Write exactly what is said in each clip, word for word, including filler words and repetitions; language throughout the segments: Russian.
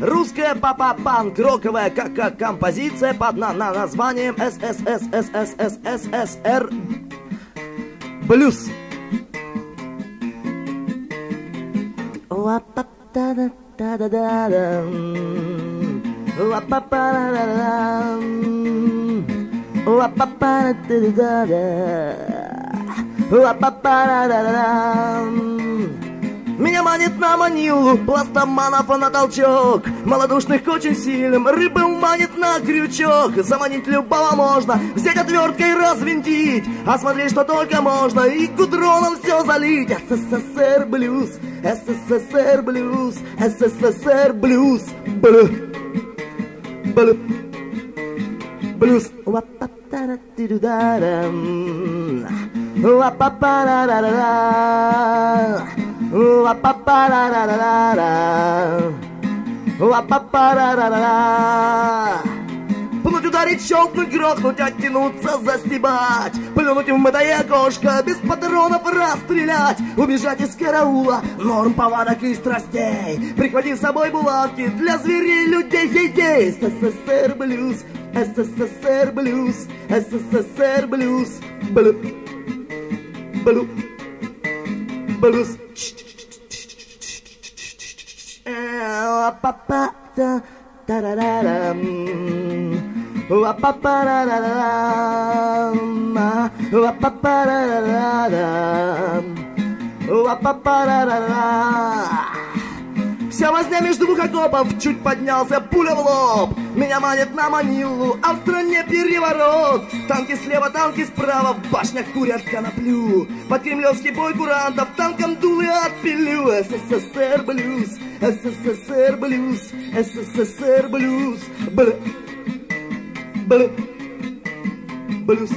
Русская попа-панк-роковая кака-композиция под на на названием эс эс эс эс эс эс эс эр Блюз. Ла-па-та-да-та-да-да-да. Ла-па-па-да-да-да. Ла-па-па-да-да-да-да. Ла-па-па-да-да-да. Меня манит на Манилу, пластоманов на толчок, малодушных к очень сильным, рыбы манит на крючок. Заманить любого можно, взять отверткой развинтить, а смотреть, что только можно, и гудроном все залить. СССР блюз, СССР блюз, СССР блюз, блю, блю, блюз. Ла-па-па-ра-ра-ра-ра, ла-па-па-ра-ра-ра. Пнуть, ударить, щелкнуть, грохнуть, оттянуться, застебать, плюнуть в мытое окошко, без патронов расстрелять, убежать из караула, норм, повадок и страстей, прихвати с собой булавки для зверей, людей, людей. СССР блюз, СССР блюз, СССР блюз, блю, блю. Блюз. Ла-па-па-та, та-ра-ра-рам. Ла-па-па-ра-ра-рам. Ла-па-па-ра-ра-рам. Ла-па-па-ра-ра-рам. Вся возня между двух окопов, чуть поднялся, пуля в лоб. Меня манит на Манилу, а в стране переворот. Танки слева, танки справа, в башнях курят коноплю. Под кремлевский бой курантов танком дулы отпилю. СССР блюз, СССР блюз, СССР блюз, бл, бл, блюз.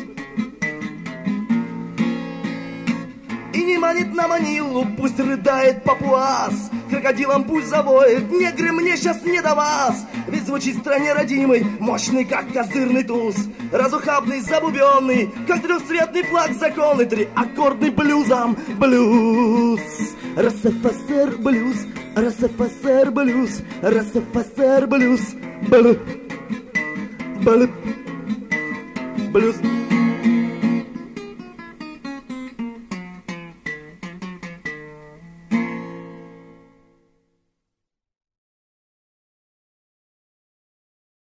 И не манит на Манилу, пусть рыдает папуас, крокодилом пусть завоет, негры, мне сейчас не до вас. Ведь звучит в стране родимой, мощный, как козырный туз, разухабный, забубенный, как трехцветный флаг законный, триаккордный блюзом блюз. РСФСР блюз, РСФСР блюз, РСФСР блюз, блю, блю, блюз.